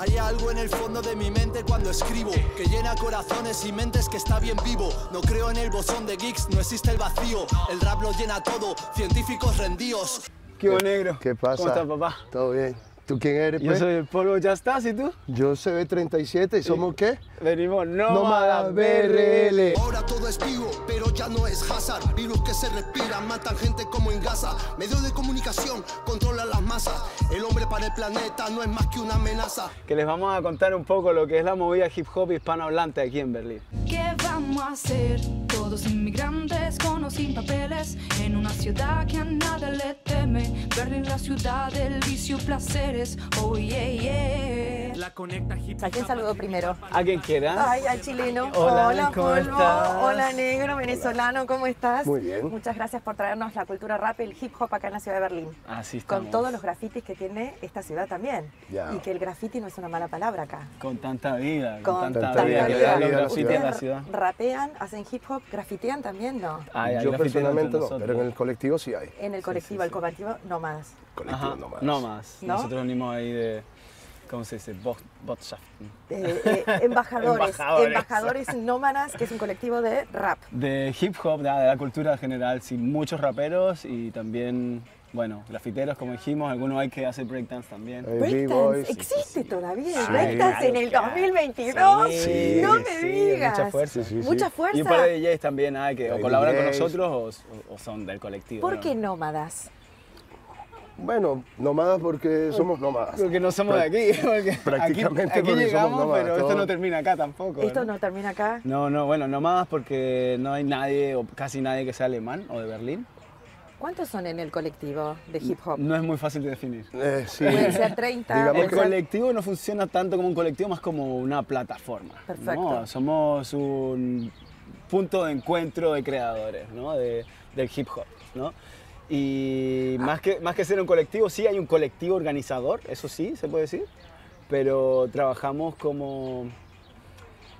Hay algo en el fondo de mi mente cuando escribo, que llena corazones y mentes que está bien vivo. No creo en el bosón de Higgs, no existe el vacío. El rap lo llena todo, científicos rendidos. ¿Qué hubo, negro? ¿Qué pasa? ¿Cómo estás, papá? Todo bien. ¿Tú quién eres, pues? Yo soy el polvo, ya estás, ¿y tú? Yo CB37, ¿y somos qué? Venimos Nómadas BRL. Ahora todo es vivo, pero ya no es hazard. Virus que se respiran, matan gente como en Gaza. Medios de comunicación controlan las masas. El hombre para el planeta no es más que una amenaza. Que les vamos a contar un poco lo que es la movida hip hop hispanohablante aquí en Berlín. ¿Qué vamos a hacer? Todos inmigrantes con o sin papeles, en una ciudad que a nada le teme. Berlín, la ciudad del vicio, placeres, oh yeah, yeah. ¿A quién saludo primero? ¿A quien quieras? Ay, al chileno. Hola, hola, ¿cómo estás? Hola, negro, venezolano, ¿cómo estás? Muy bien. Muchas gracias por traernos la cultura rap, el hip hop acá en la ciudad de Berlín. Así estamos. Con todos los grafitis que tiene esta ciudad también. Yeah. Y que el graffiti no es una mala palabra acá. Con tanta vida, con tanta vida. Los grafitis en la ciudad. Rapean, hacen hip hop, grafitean también, ¿no? Ay, yo personalmente no, nosotros, pero en el colectivo sí hay. En el colectivo, sí. El colectivo Nómadas. Colectivo Nómadas. Nómadas. ¿No? Nosotros venimos ahí de, ¿cómo se dice? Botschaften. Embajadores Nómadas, que es un colectivo de rap. De hip hop, de la cultura general, sí, muchos raperos y también, bueno, grafiteros, como dijimos, algunos hay que hacer breakdance también. ¿Breakdance? ¿Existe todavía? Sí. ¿Breakdance en el 2022? Sí. No me digas. Mucha fuerza. Sí, sí. Mucha fuerza. Y un par de DJs también hay que o colaboran con nosotros o son del colectivo. ¿Por qué Nómadas? Bueno, nómadas porque somos nómadas. Porque no somos de aquí. Porque prácticamente aquí llegamos, somos nómadas, pero esto no termina acá tampoco. ¿Esto no termina acá? No, no, bueno, nómadas porque no hay nadie o casi nadie que sea alemán o de Berlín. ¿Cuántos son en el colectivo de hip hop? No es muy fácil de definir. Sí. Pueden ser 30. El colectivo no funciona tanto como un colectivo, más como una plataforma. Perfecto. ¿No? Somos un punto de encuentro de creadores, ¿no? Del hip hop, ¿no? Y más que ser un colectivo, sí hay un colectivo organizador, eso sí, se puede decir, pero trabajamos como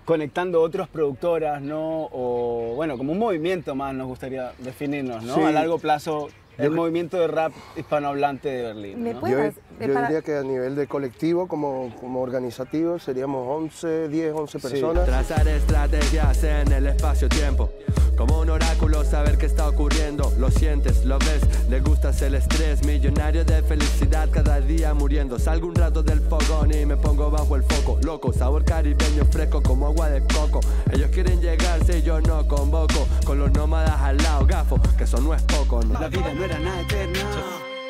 conectando otras productoras, ¿no? O, bueno, como un movimiento más nos gustaría definirnos, ¿no? Sí. A largo plazo, el movimiento de rap hispanohablante de Berlín, ¿no? Yo diría que a nivel de colectivo, como organizativo, seríamos 10, 11 personas. Sí. Trazar estrategias en el espacio-tiempo, como un oráculo saber qué está ocurriendo. Lo sientes, lo ves, le gustas el estrés, millonario de felicidad cada día muriendo. Salgo un rato del fogón y me pongo bajo el foco, loco, sabor caribeño fresco como agua de coco. Ellos quieren llegarse y yo no convoco, con los nómadas al lado, gafo, que eso no es poco, ¿no? La vida no era nada eterna.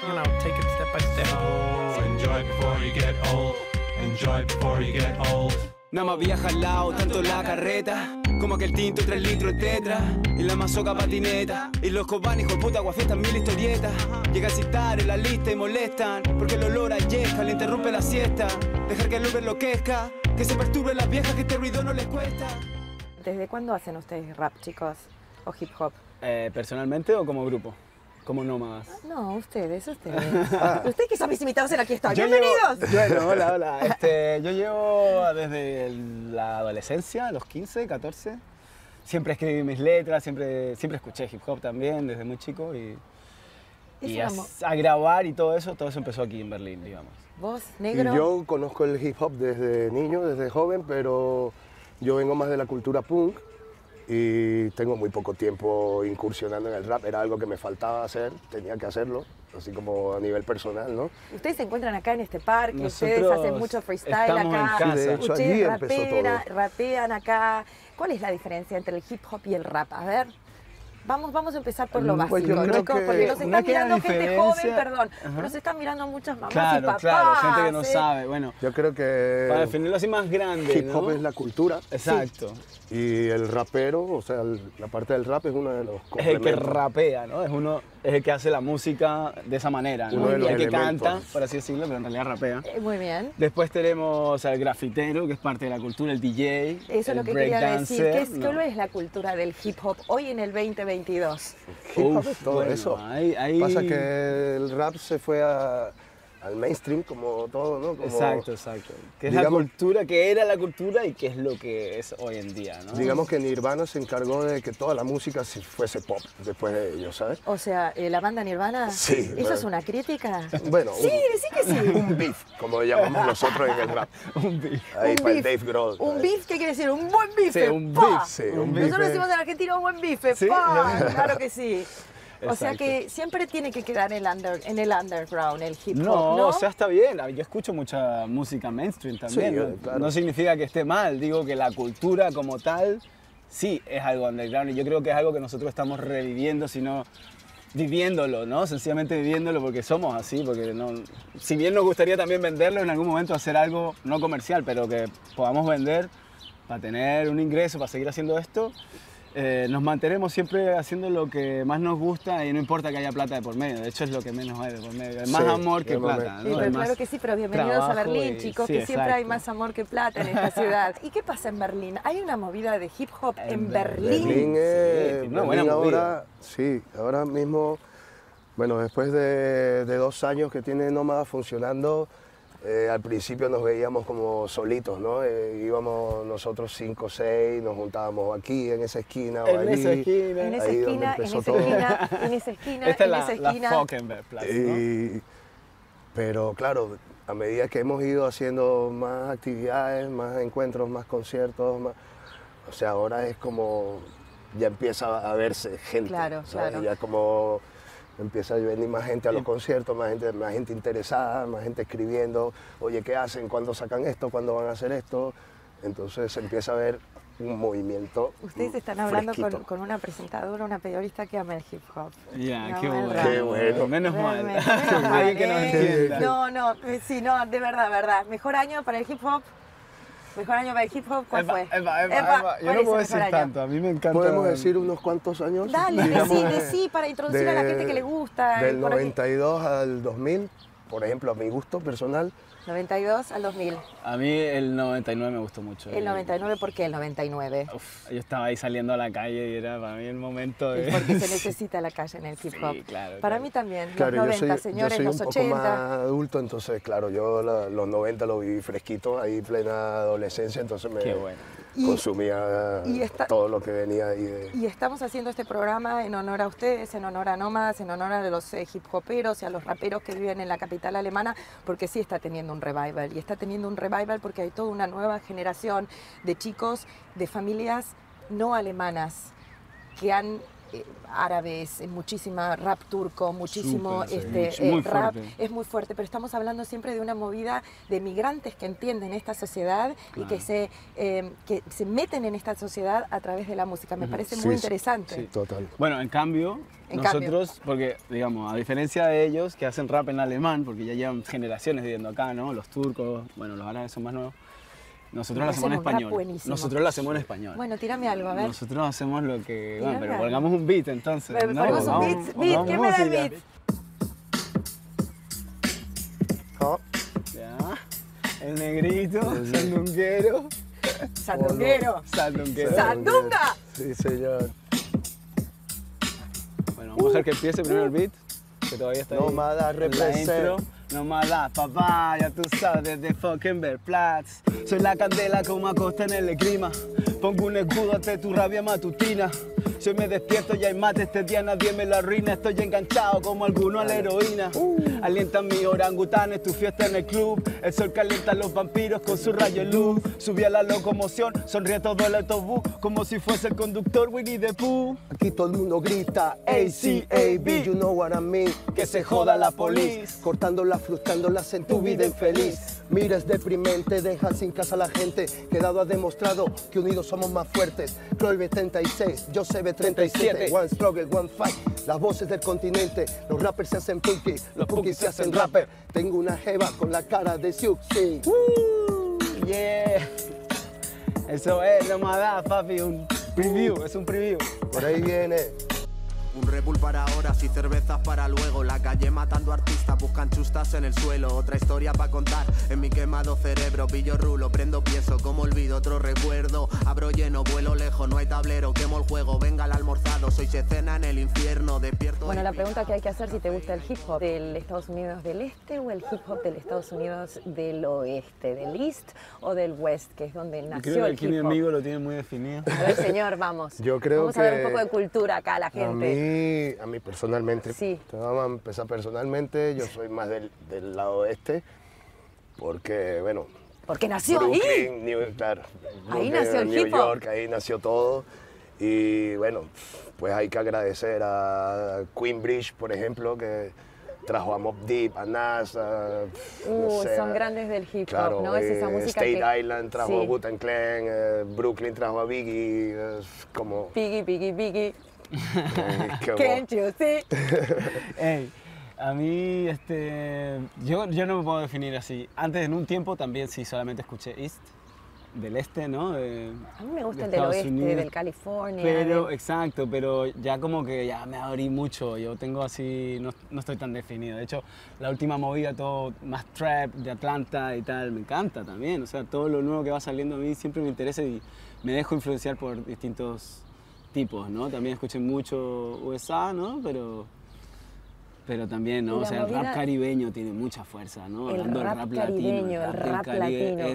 You know, take it step by step. Oh, enjoy before you get old, enjoy before you get old. No me había jalado tanto la carreta, como aquel tinto 3 litros de tetra, y la mazoca patineta, y los cobanes, hijo de puta, aguafiestas, 1000 historietas. Llega a citar en la lista y molestan, porque el olor a yesca le interrumpe la siesta. Dejar que el Uber enloquezca, que se perturben las viejas, que este ruido no les cuesta. ¿Desde cuándo hacen ustedes rap, chicos? ¿O hip hop? ¿Personalmente o como grupo? Como nómadas. No, ustedes. Ustedes que son mis invitados en Aquí Estoy. ¡Bienvenidos! Bueno, hola. Yo llevo desde la adolescencia, los 15, 14. Siempre escribí mis letras, siempre escuché hip hop también desde muy chico. Y a grabar y todo eso empezó aquí en Berlín, digamos. ¿Vos, negro? Y yo conozco el hip hop desde niño, desde joven, pero yo vengo más de la cultura punk. Y tengo muy poco tiempo incursionando en el rap, era algo que me faltaba hacer, tenía que hacerlo, así como a nivel personal, ¿no? Ustedes se encuentran acá en este parque, ustedes hacen mucho freestyle acá, de hecho, allí empezó todo. Rapean acá. ¿Cuál es la diferencia entre el hip hop y el rap? A ver, vamos a empezar por lo básico, chicos, porque nos están mirando gente joven, perdón, pero nos están mirando muchas mamás y papás. Claro, gente que no sabe, bueno. Yo creo que para definirlo así más grande, hip hop, ¿no? Es la cultura. Exacto. Y el rapero, o sea, la parte del rap es uno de los complementos. Es el que rapea, ¿no? Es el que hace la música de esa manera, ¿no? El que canta, por así decirlo, pero en realidad rapea. Muy bien. Después tenemos al grafitero, que es parte de la cultura, el DJ, eso es lo que quería decir, que solo es la cultura del hip hop hoy en el 2022. Hip hop es todo eso. Pasa que el rap se fue a al mainstream como todo, ¿no? Como, exacto, exacto. Que es, digamos, la cultura, que era la cultura y que es lo que es hoy en día, ¿no? Digamos que Nirvana se encargó de que toda la música se fuese pop después de ellos, ¿sabes? O sea, la banda Nirvana, sí, ¿eso es una crítica? Bueno, sí, sí que sí. Un beef, como llamamos nosotros en el rap. Un beef. Ahí para el Dave Grohl. ¿Un beef qué quiere decir? Un buen bife. Sí, un beef. Sí, un beef. Nosotros decimos en Argentina un buen bife. ¿Sí? Claro que sí. Exacto. O sea que siempre tiene que quedar en el underground, el hip hop, ¿no? No, o sea, está bien. Yo escucho mucha música mainstream también. Sí, ¿no? Claro. No significa que esté mal. Digo que la cultura como tal, sí, es algo underground. Y yo creo que es algo que nosotros estamos reviviendo, sino viviéndolo, ¿no? Sencillamente viviéndolo porque somos así. Porque no, si bien nos gustaría también venderlo, en algún momento hacer algo no comercial, pero que podamos vender para tener un ingreso, para seguir haciendo esto. Nos mantenemos siempre haciendo lo que más nos gusta y no importa que haya plata de por medio. De hecho, es lo que menos hay de por medio. Hay más amor que plata, ¿no? Sí, pero claro que sí, pero bienvenidos a Berlín, chicos, sí, que exacto. Siempre hay más amor que plata en esta ciudad. ¿Y qué pasa en Berlín? ¿Hay una movida de hip hop en Berlín? Berlín es una buena movida. Sí, ahora mismo, bueno, después de 2 años que tiene Nómadas funcionando, al principio nos veíamos como solitos, ¿no? Íbamos nosotros 5 o 6, nos juntábamos aquí, en esa esquina, o allí. En esa esquina, en esa esquina, en esa esquina, en esa esquina. La Fockenberg Plaza, ¿no? Pero claro, a medida que hemos ido haciendo más actividades, más encuentros, más conciertos, más, o sea, ahora es como, ya empieza a verse gente. Claro, ¿sabes? Claro. Ya como empieza a venir más gente a los conciertos, más gente interesada, más gente escribiendo, oye, ¿qué hacen? ¿Cuándo sacan esto? ¿Cuándo van a hacer esto? Entonces se empieza a ver un movimiento. Ustedes están hablando con una presentadora, una periodista que ama el hip hop. Ya, no, qué bueno. Qué bueno. Menos mal. Menos mal, que nos entienda. No, no, sí, no, de verdad, verdad. Mejor año para el hip hop. ¿Mejor año para el hip hop? ¿Cuál fue? Epa, yo no puedo decir tanto, a mí me encanta. ¿Podemos decir unos cuantos años? Dale, digamos, decí, para introducir a la gente que le gusta. Del 92 al 2000, por ejemplo, a mi gusto personal. 92 al 2000. A mí el 99 me gustó mucho. ¿El 99? ¿Por qué el 99? Uf, yo estaba ahí saliendo a la calle y era para mí el momento de... Porque se necesita la calle en el hip hop. Sí, claro. Para mí también, claro, los 90, señores, los 80. Yo soy un poco más adulto, entonces, claro, yo los 90 lo viví fresquito, ahí plena adolescencia, entonces me... Qué bueno. Consumía todo lo que venía ahí de... Y estamos haciendo este programa en honor a ustedes, en honor a Nómadas, en honor a los hip hoperos y a los raperos que viven en la capital alemana, porque sí está teniendo un revival, y está teniendo un revival porque hay toda una nueva generación de chicos, de familias no alemanas, que han... árabes, muchísima rap turco, muchísimo rap, es muy fuerte, pero estamos hablando siempre de una movida de migrantes que entienden esta sociedad, claro, y que se meten en esta sociedad a través de la música. Me parece muy interesante. Sí, total. Bueno, en cambio, nosotros, porque digamos, a diferencia de ellos que hacen rap en alemán, porque ya llevan generaciones viviendo acá, ¿no? Los turcos, bueno, los árabes son más nuevos. Nosotros lo hacemos en español. Nosotros lo hacemos en español. Bueno, tírame algo, a ver. Nosotros hacemos lo que... Bueno, pero pongamos un beat, entonces. Pero, ¿no? Ponemos un beat. Beat, ¿qué me da el beat? Oh. Ya. El negrito, sandunguero. Sandunguero. Sandunguero. Sandunga. Sí, señor. Bueno, vamos a hacer que empiece primero el beat, que todavía está ahí. Nómadas represento. Nómadas, papá, ya tú sabes, desde Fockenberg Plaza. Soy la candela como acosta en el clima. Pongo un escudo ante tu rabia matutina. Yo me despierto y hay mate, este día nadie me la arruina. Estoy enganchado como alguno a la heroína. Alientan mis orangutanes, tu fiesta en el club. El sol calienta a los vampiros con su rayo de luz. Subí a la locomoción, sonríe todo el autobús, como si fuese el conductor Winnie the Pooh. Aquí todo el mundo grita, ACAB, you know what I mean. Que se joda la polis, cortándola, frustrándolas en tu vida infeliz. Mira, es deprimente, deja sin casa a la gente. Quedado ha demostrado que unidos somos más fuertes. Kroll B36, yo CB37, one struggle, one fight. Las voces del continente, los rappers se hacen punky, los punky se hacen rapper. Tengo una jeva con la cara de Siuxi. Yeah. Eso es Nómadas, papi, un preview, es un preview. Por ahí viene. Un Red Bull para horas y cervezas para luego. La calle matando artistas, buscan chustas en el suelo. Otra historia para contar en mi quemado cerebro. Pillo rulo, prendo pienso, como olvido otro recuerdo. Abro lleno, vuelo lejos, no hay tablero, quemo el juego. Venga al almorzado, sois escena en el infierno. Despierto. Bueno, la pregunta que hay que hacer si te gusta el hip hop del Estados Unidos del Este o el hip hop del Estados Unidos del Oeste, del East o del West, que es donde nació. Creo que aquí mi amigo lo tiene muy definido. A ver, señor, vamos. Yo creo vamos que a ver un poco de cultura acá a la gente. A mí personalmente, sí. Vamos a empezar personalmente, yo soy más del lado este, porque, bueno... Porque nació Brooklyn, ahí. Claro, ahí Brooklyn, nació el hip hop. New York, ahí nació todo. Y bueno, pues hay que agradecer a Queen Bridge, por ejemplo, que trajo a Mobb Deep, a Nas, no sé, son grandes del hip hop, claro, ¿no? Es esa música State que... Island trajo, sí, a Wu-Tang Clan, Brooklyn trajo a Biggie, como... Biggie. Can't you see? Hey, a mí, yo no me puedo definir así. Antes, en un tiempo, también sí, solamente escuché East. Del este, ¿no? A mí me gusta el del oeste, Unidos, del California. Pero, exacto, pero ya como que ya me abrí mucho. Yo tengo así, no estoy tan definido. De hecho, la última movida, todo más trap de Atlanta y tal, me encanta también. O sea, todo lo nuevo que va saliendo a mí siempre me interesa y me dejo influenciar por distintos tipos, ¿no? También escuché mucho USA, ¿no? Pero también, ¿no? O sea, el rap caribeño tiene mucha fuerza, ¿no? Hablando del rap latino. El rap latino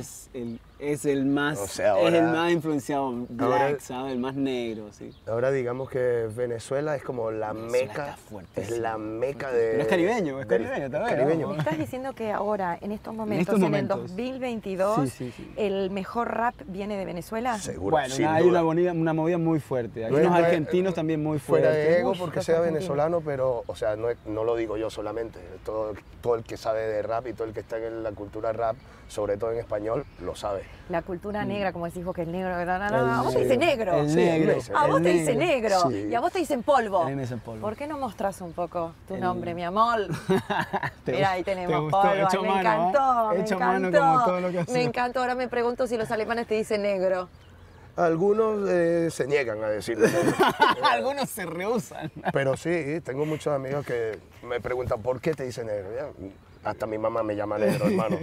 es el más, o sea, ahora, es el más influenciado black, ¿sabes? El más negro, sí. Ahora digamos que Venezuela es como la meca. Es la meca de... Pero es caribeño también. Caribeño. Me estás diciendo que ahora, en estos momentos, en el 2022, sí. ¿El mejor rap viene de Venezuela? Seguro, bueno, sin duda. Una movida muy fuerte. Hay unos argentinos también muy fuertes. Fuera de ego porque sea venezolano, pero, o sea, no lo digo yo solamente, todo el que sabe de rap y todo el que está en la cultura rap, sobre todo en español, lo sabe. La cultura negra, como decís vos, que es negro, a vos te dicen negro. A vos te dicen negro y a vos te dicen polvo. A mí me dicen polvo. ¿Por qué no mostrás un poco tu nombre, mi amor? Mira, ahí tenemos polvo, me encantó, me encantó. Me encantó, ahora me pregunto si los alemanes te dicen negro. Algunos se niegan a decirlo. Algunos se rehusan. Pero sí, tengo muchos amigos que me preguntan, ¿por qué te dicen negro? Hasta mi mamá me llama negro, hermano.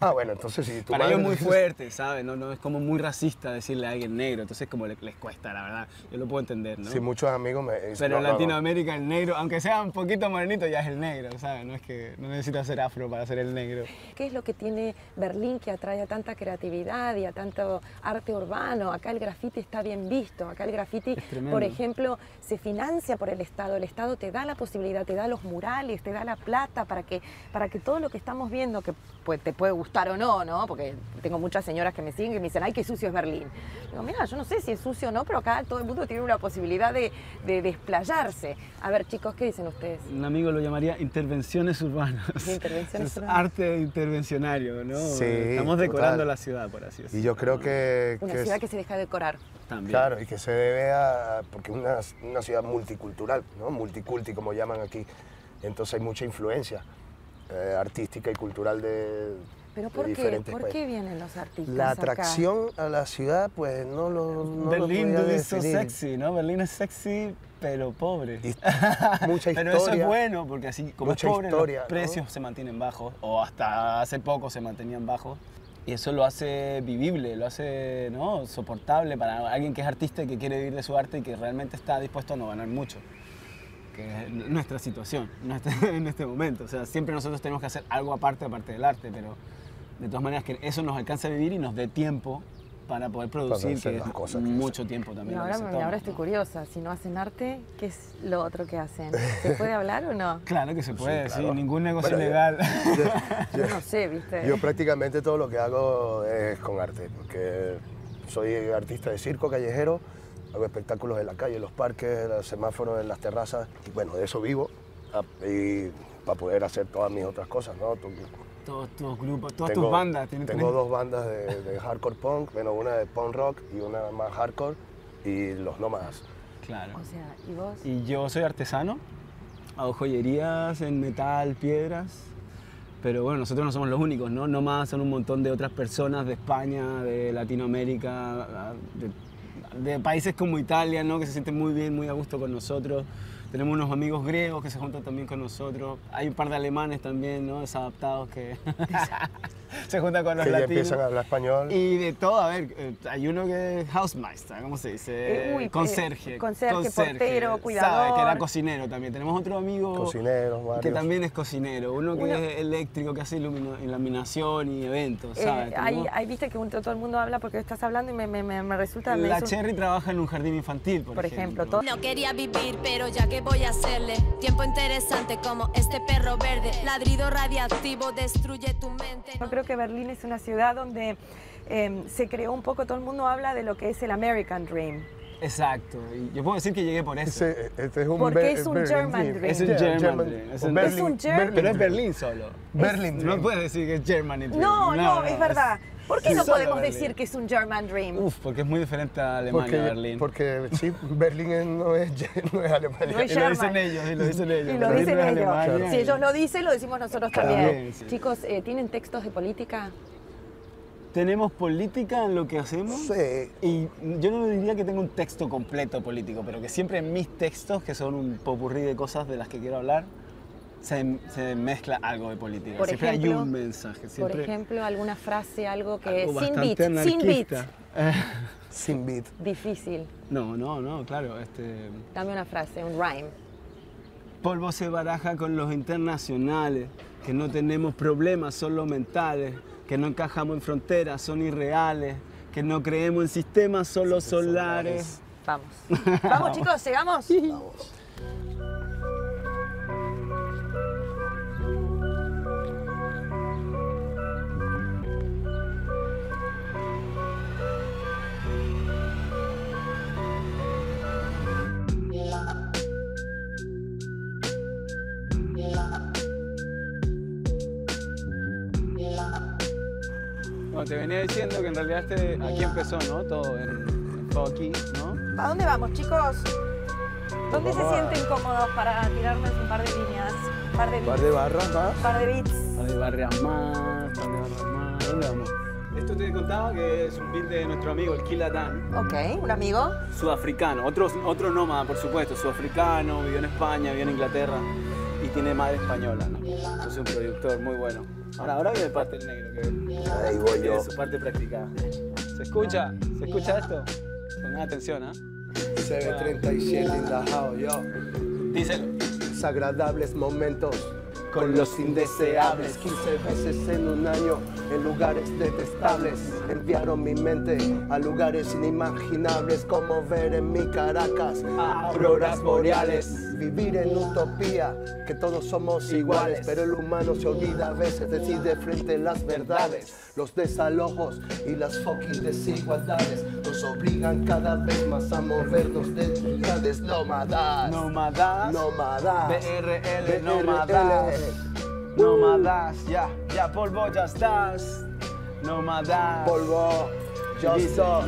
Ah, bueno, entonces sí. Para ellos es muy fuerte, ¿sabes? No, es como muy racista decirle a alguien negro, entonces como les cuesta, la verdad. Yo lo puedo entender, ¿no? Sí, muchos amigos me dicen... Pero en Latinoamérica el negro, aunque sea un poquito morenito, ya es el negro, ¿sabes? No es que no necesitas ser afro para ser el negro. ¿Qué es lo que tiene Berlín que atrae a tanta creatividad y a tanto arte urbano? Acá el graffiti está bien visto, acá el graffiti, por ejemplo, se financia por el Estado te da la posibilidad, te da los murales, te da la plata para que todo lo que estamos viendo, que pues, te puede gustar o no, ¿no? Porque tengo muchas señoras que me siguen y me dicen, ay, qué sucio es Berlín. Digo, mira, yo no sé si es sucio o no, pero acá todo el mundo tiene una posibilidad de desplayarse. A ver, chicos, ¿qué dicen ustedes? Un amigo lo llamaría intervenciones urbanas. Intervenciones urbanas. Arte intervencionario, ¿no? Sí, estamos decorando la ciudad, por así decirlo. Y yo creo que... Una ciudad que se deja decorar. También. Claro, y que se debe a... Porque es una ciudad multicultural, ¿no? Multiculti, como llaman aquí. Entonces hay mucha influencia artística y cultural de diferentes países. ¿Por qué vienen los artistas La atracción acá? A la ciudad, pues no Berlín es sexy, ¿no? Berlín es sexy, pero pobre. Mucha historia. Pero eso es bueno, porque así como es pobre, los precios, ¿no?, se mantienen bajos, o hasta hace poco se mantenían bajos. Y eso lo hace vivible, lo hace, ¿no?, soportable para alguien que es artista y que quiere vivir de su arte y que realmente está dispuesto a no ganar mucho. Que es nuestra situación en este momento. O sea, siempre nosotros tenemos que hacer algo aparte del arte, pero de todas maneras que eso nos alcance a vivir y nos dé tiempo para poder producir, que es cosas mucho tiempo también. Ahora estoy curiosa, si no hacen arte, ¿qué es lo otro que hacen? ¿Se puede hablar o no? Claro que se puede, sí, claro. Sí, ningún negocio legal. Yo no sé, ¿viste? Yo prácticamente todo lo que hago es con arte, porque soy artista de circo callejero. Hago espectáculos en la calle, en los parques, los semáforos, en las terrazas. Y bueno, de eso vivo y para poder hacer todas mis otras cosas, ¿no? Todos tus grupos, tus bandas. Tengo dos bandas de hardcore punk, bueno, una de punk rock y una más hardcore, y los Nómadas. Claro. O sea, ¿y vos? Y yo soy artesano, hago joyerías en metal, piedras. Pero bueno, nosotros no somos los únicos, ¿no? Nómadas son un montón de otras personas de España, de Latinoamérica, de países como Italia, ¿no?, que se sienten muy bien, muy a gusto con nosotros. Tenemos unos amigos griegos que se juntan también con nosotros. Hay un par de alemanes también, ¿no? Desadaptados que se juntan con los latinos. Que ya empiezan a hablar español. Y de todo, a ver, hay uno que es housemeister, ¿cómo se dice? Conserje. Conserje, portero, cuidador. Sabe, que era cocinero también. Tenemos otro amigo que también es cocinero. Uno que es eléctrico, que hace iluminación y eventos, ¿sabes? Hay, viste que todo el mundo habla porque estás hablando y me resulta... La Cherry trabaja en un jardín infantil, por ejemplo. No quería vivir, pero ya que voy a hacerle tiempo interesante como este perro verde, ladrido radiactivo destruye tu mente. Yo creo que Berlín es una ciudad donde se creó un poco, todo el mundo habla de lo que es el American Dream. Exacto, y yo puedo decir que llegué por eso. Este es un Porque es un German Dream. Pero es Berlín solo. No puedes decir que es German Dream. No, es verdad. ¿Por qué no podemos decir que es un German Dream? Uf, porque es muy diferente a Alemania, Berlín. Porque sí, Berlín no es Alemania. No es German. Y lo dicen ellos. Claro. Si ellos lo dicen, lo decimos nosotros también. Sí. Chicos, ¿tienen textos de política? Tenemos política en lo que hacemos. Sí. Y yo no diría que tengo un texto completo político, pero que siempre en mis textos, que son un popurrí de cosas de las que quiero hablar, se mezcla algo de política. Siempre hay un mensaje. Por ejemplo, alguna frase, algo que... Sin beat. Difícil. No, claro. Dame una frase, un rhyme. Polvo se baraja con los internacionales, que no tenemos problemas, son los mentales, que no encajamos en fronteras, son irreales, que no creemos en sistemas, solo solares. Vamos. Vamos, chicos, sigamos. Vamos. Te venía diciendo que en realidad aquí empezó, ¿no? Todo aquí, ¿no? ¿A dónde vamos, chicos? ¿Dónde se sienten cómodos para tirarnos un par de líneas? Un par de beats. Un par de barras más. ¿Dónde vamos? Esto te contaba que es un beat de nuestro amigo, el Kilatán. Ok, ¿un amigo? Sudafricano, otro nómada, por supuesto. Sudafricano, vivió en España, vivió en Inglaterra y tiene madre española, ¿no? Es un productor muy bueno. Ahora viene parte del negro, ahí voy yo. Tiene su parte practicada. ¿Se escucha esto? Pongan atención, ¿eh? CB37 in the house, yo. Díselo. Desagradables momentos con los indeseables. 15 veces en un año en lugares detestables. Enviaron mi mente a lugares inimaginables, como ver en mi Caracas auroras boreales. Vivir en utopía, que todos somos iguales, pero el humano se olvida a veces decir de frente las verdades. Los desalojos y las fucking desigualdades nos obligan cada vez más a movernos de ciudades nómadas. BRL, nómadas. Nómadas, ya polvo, ya estás. Nómadas. Polvo, ya estás.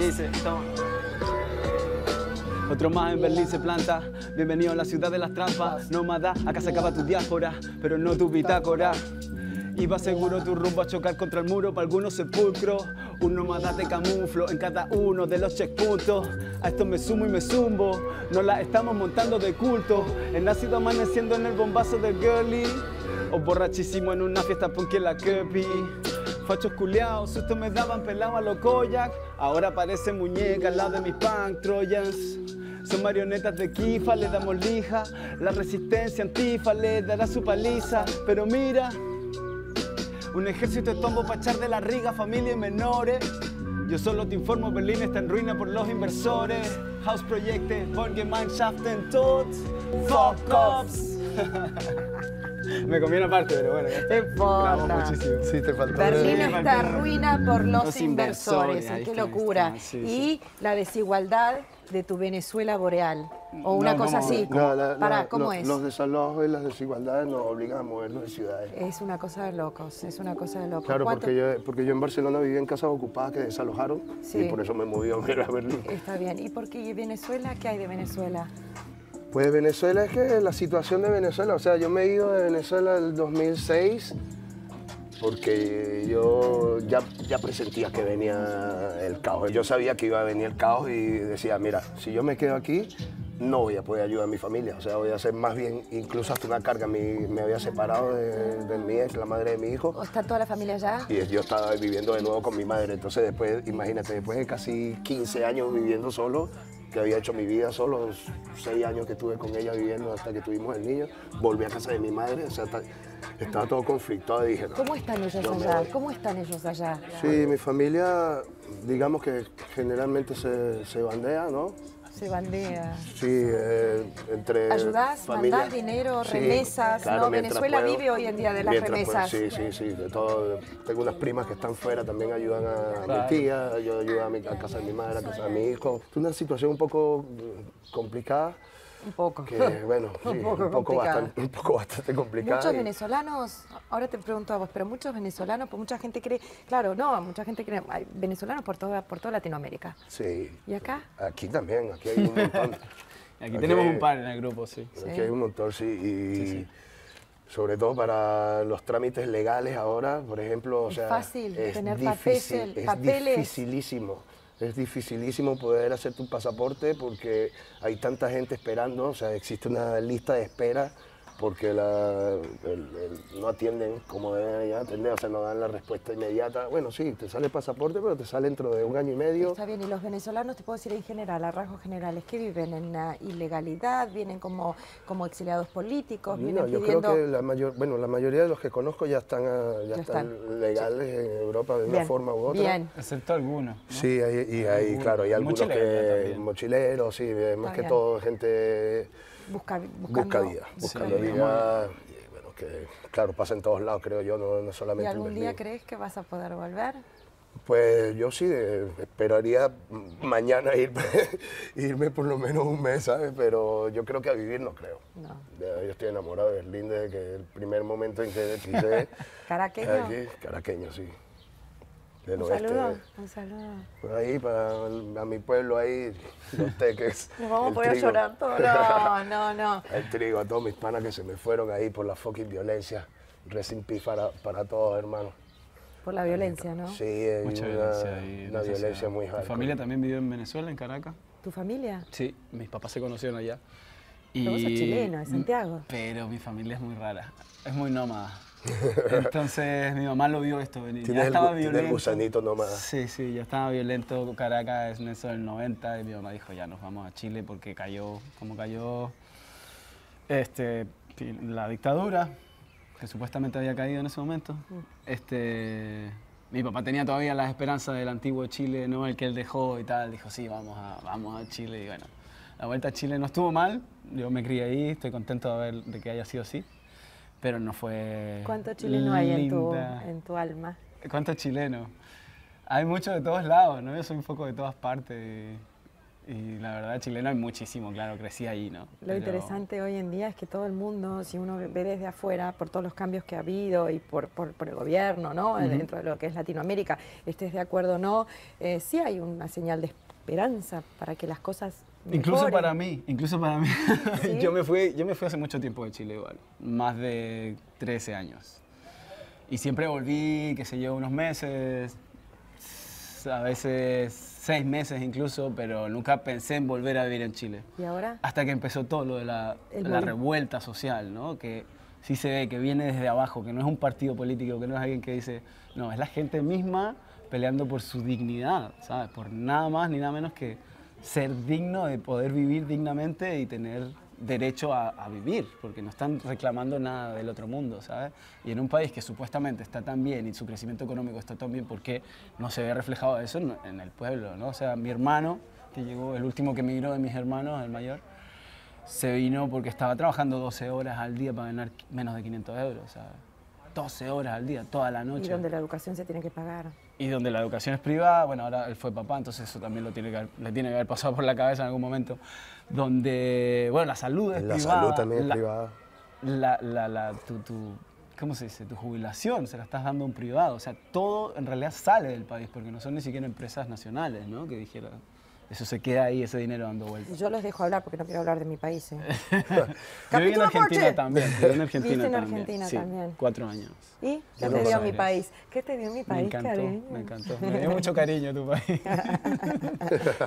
Otro más en Berlín se planta, bienvenido a la ciudad de las trampas. Nómada, acá se acaba tu diáspora, pero no tu bitácora. Iba seguro tu rumbo a chocar contra el muro, para algunos sepulcro. Un nómada te camuflo en cada uno de los checkpuntos. A esto me sumo y me zumbo, nos la estamos montando de culto. El nacido amaneciendo en el bombazo del girly, o borrachísimo en una fiesta punky en la Kirby. Fachos culeados, susto me daban pelado a los Koyak. Ahora parece muñeca al lado de mis punk Trojans. Son marionetas de Kifa, le damos lija. La resistencia antifa le dará su paliza. Pero mira, un ejército de tombo para echar de la riga, familia y menores. Yo solo te informo, Berlín está en ruina por los inversores. Hausprojekte, Wohngemeinschaften, tot, fuck offs. Me comí una parte, pero bueno. Te importa. Sí, te faltó. Berlín está ruina por los inversores. ¡Qué locura! Y la desigualdad de tu Venezuela boreal. O una cosa así. ¿Cómo es? Los desalojos y las desigualdades nos obligan a movernos de ciudades. Es una cosa de locos, es una cosa de locos. Claro, porque yo en Barcelona vivía en casas ocupadas que desalojaron y por eso me moví a Berlín. Está bien. ¿Y por qué Venezuela? ¿Qué hay de Venezuela? Pues Venezuela es que la situación de Venezuela, o sea, yo me he ido de Venezuela en el 2006 porque yo ya presentía que venía el caos. Yo sabía que iba a venir el caos y decía, mira, si yo me quedo aquí, no voy a poder ayudar a mi familia, o sea, voy a hacer más bien, incluso hasta una carga. Me había separado de mi ex, la madre de mi hijo. ¿Está toda la familia allá? Y yo estaba viviendo de nuevo con mi madre, entonces después, imagínate, después de casi 15 años viviendo solo, que había hecho mi vida solo, 6 años que estuve con ella viviendo hasta que tuvimos el niño, volví a casa de mi madre, o sea, estaba todo conflictado y dije... No, ¿cómo están ellos allá? ¿Cómo están ellos allá? Sí, mi familia, digamos que generalmente se bandea, ¿no? Se bandea. Sí, entre... ¿Ayudás, mandás dinero, remesas? Sí, claro, ¿no? Venezuela vive hoy en día de las remesas. Puedo, sí, de todo. Tengo unas primas que están fuera, también ayudan a mi tía, yo ayudo a casa de mi madre, a casa de mi hijo. Es una situación un poco complicada. Un poco. Que, bueno, sí, un poco bastante complicado. Muchos venezolanos, ahora te pregunto a vos, pero muchos venezolanos, pues mucha gente cree, claro, no, mucha gente cree, hay venezolanos por toda Latinoamérica. Sí. ¿Y acá? Aquí también, aquí hay un montón. aquí tenemos un par en el grupo, sí. Aquí hay un montón, sí, y sobre todo para los trámites legales ahora, por ejemplo, o sea, fácil, tener papeles. Es dificilísimo. Es dificilísimo poder hacer tu pasaporte porque hay tanta gente esperando, o sea, existe una lista de espera porque no atienden como deben atender, o sea, no dan la respuesta inmediata. Bueno, sí, te sale el pasaporte, pero te sale dentro de un año y medio. Está bien, y los venezolanos, te puedo decir en general, a rasgos generales, que viven en la ilegalidad, vienen como exiliados políticos, vienen pidiendo... Yo creo que la mayoría de los que conozco ya están legales en Europa de una forma u otra. Bien. Excepto algunos, ¿no? Sí, hay algunos mochileros, sí, más que todo gente... Busca vida, bueno, que claro, pasa en todos lados, creo yo, no solamente en Berlín. ¿Y algún día crees que vas a poder volver? Pues yo sí, esperaría mañana irme por lo menos un mes, ¿sabes? Pero yo creo que a vivir no creo. No. Yo estoy enamorado de Berlín desde que el primer momento en que pisé. Caraqueño, sí. Un saludo. Por ahí, a mi pueblo ahí, Los Teques. Nos vamos a poder llorar todos. No. El trigo, a todos mis panas que se me fueron ahí por la fucking violencia. Rest in peace para todos, hermanos. Por la violencia, ¿no? Sí, mucha violencia muy hardcore. ¿Tu familia también vivió en Venezuela, en Caracas? ¿Tu familia? Sí, mis papás se conocieron allá. Pero vos sos chileno, de Santiago. Pero mi familia es muy rara, es muy nómada. Entonces mi mamá lo vio esto venir. Ya estaba violento. ¿Tiene el gusanito nómada? Sí, ya estaba violento Caracas en eso del 90 y mi mamá dijo ya nos vamos a Chile porque cayó la dictadura que supuestamente había caído en ese momento. Mi papá tenía todavía las esperanzas del antiguo Chile, no el que él dejó y tal, dijo sí, vamos a Chile y bueno, la vuelta a Chile no estuvo mal, yo me crié ahí, estoy contento de que haya sido así. Pero no fue... ¿Cuánto chileno hay en tu alma? ¿Cuánto chileno? Hay mucho de todos lados, ¿no? Yo soy un poco de todas partes y la verdad chileno hay muchísimo, claro, crecí ahí, ¿no? Lo interesante hoy en día es que todo el mundo, si uno ve desde afuera, por todos los cambios que ha habido y por el gobierno, ¿no? Dentro de lo que es Latinoamérica, estés de acuerdo o no, sí hay una señal de esperanza para que las cosas... Incluso para mí. ¿Sí? Yo me fui hace mucho tiempo de Chile igual, más de 13 años. Y siempre volví, qué sé yo, unos meses, a veces 6 meses incluso, pero nunca pensé en volver a vivir en Chile. ¿Y ahora? Hasta que empezó todo lo de la revuelta social, ¿no? Que sí se ve que viene desde abajo, que no es un partido político, que no es alguien que dice, no, es la gente misma peleando por su dignidad, ¿sabes? Por nada más ni nada menos que ser digno de poder vivir dignamente y tener derecho a vivir, porque no están reclamando nada del otro mundo, ¿sabes? Y en un país que supuestamente está tan bien y su crecimiento económico está tan bien, ¿por qué no se ve reflejado eso en el pueblo, ¿no? O sea, mi hermano, que llegó, el último que emigró de mis hermanos, el mayor, se vino porque estaba trabajando 12 horas al día para ganar menos de 500 euros, ¿sabes? 12 horas al día, toda la noche. Y donde la educación se tiene que pagar. Y donde la educación es privada, bueno, ahora él fue papá, entonces eso también le tiene que haber pasado por la cabeza en algún momento. Donde, bueno, la salud es privada. La salud también es privada. ¿Cómo se dice? Tu jubilación se la estás dando a un privado. O sea, todo en realidad sale del país, porque no son ni siquiera empresas nacionales, ¿no? Que dijera Eso se queda ahí, ese dinero dando vueltas. Yo los dejo hablar porque no quiero hablar de mi país. Yo viví en Argentina también. Viví en Argentina también. 4 años. ¿Y qué te dio mi país? ¿Qué te dio mi país? Me encantó, cariño. Me encantó. Me dio mucho cariño tu país.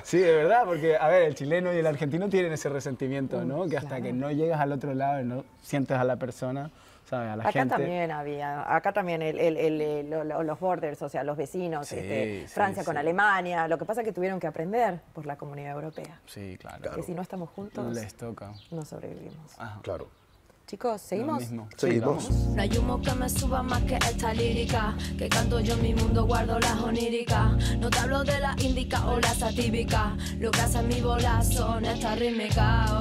Sí, de verdad, porque, a ver, el chileno y el argentino tienen ese resentimiento, ¿no? Que hasta que no llegas al otro lado y no sientes a la persona... A la gente. También había, acá también los borders, o sea, los vecinos, sí, Francia con Alemania, lo que pasa es que tuvieron que aprender por la Comunidad Europea. Sí, claro. Que si no estamos juntos, les toca. No sobrevivimos. Ajá. Claro. Chicos, ¿seguimos? Seguimos. No hay humo que me suba más que esta lírica, que canto yo en mi mundo, guardo las oníricas. No te hablo de la índica o la satírica, lo que hace mi bola son estas rítmicas.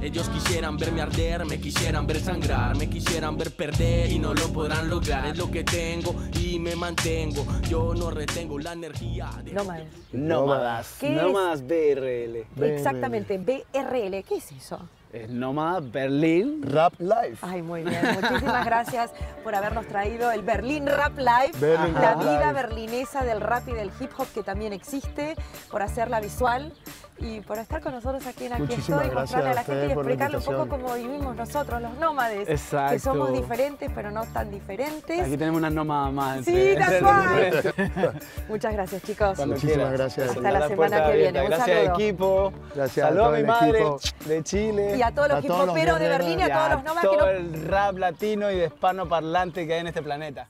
Ellos quisieran verme arder, me quisieran ver sangrar, me quisieran ver perder y no lo podrán lograr. Es lo que tengo y me mantengo, yo no retengo la energía. Nómadas. Nómadas. Nómadas BRL. Exactamente, BRL. ¿Qué es eso? Es Nómadas Berlín Rap Life. Ay, muy bien. Muchísimas gracias por habernos traído el Berlín Rap Life, la vida berlinesa del rap y del hip hop que también existe, por hacerla visual y por estar con nosotros aquí en Aquí Estoy, mostrarle a la gente y explicarle un poco cómo vivimos nosotros, los nómades. Exacto. Que somos diferentes, pero no tan diferentes. Aquí tenemos una nómada más. Sí, tal cual. Muchas gracias, chicos. Muchísimas gracias. Hasta la semana que viene. Un saludo. Gracias, equipo. Saludos a mi madre de Chile. Y a todos los hip hoperos de Berlín y a todos los nómadas. Todo el rap latino y de hispanoparlante que hay en este planeta.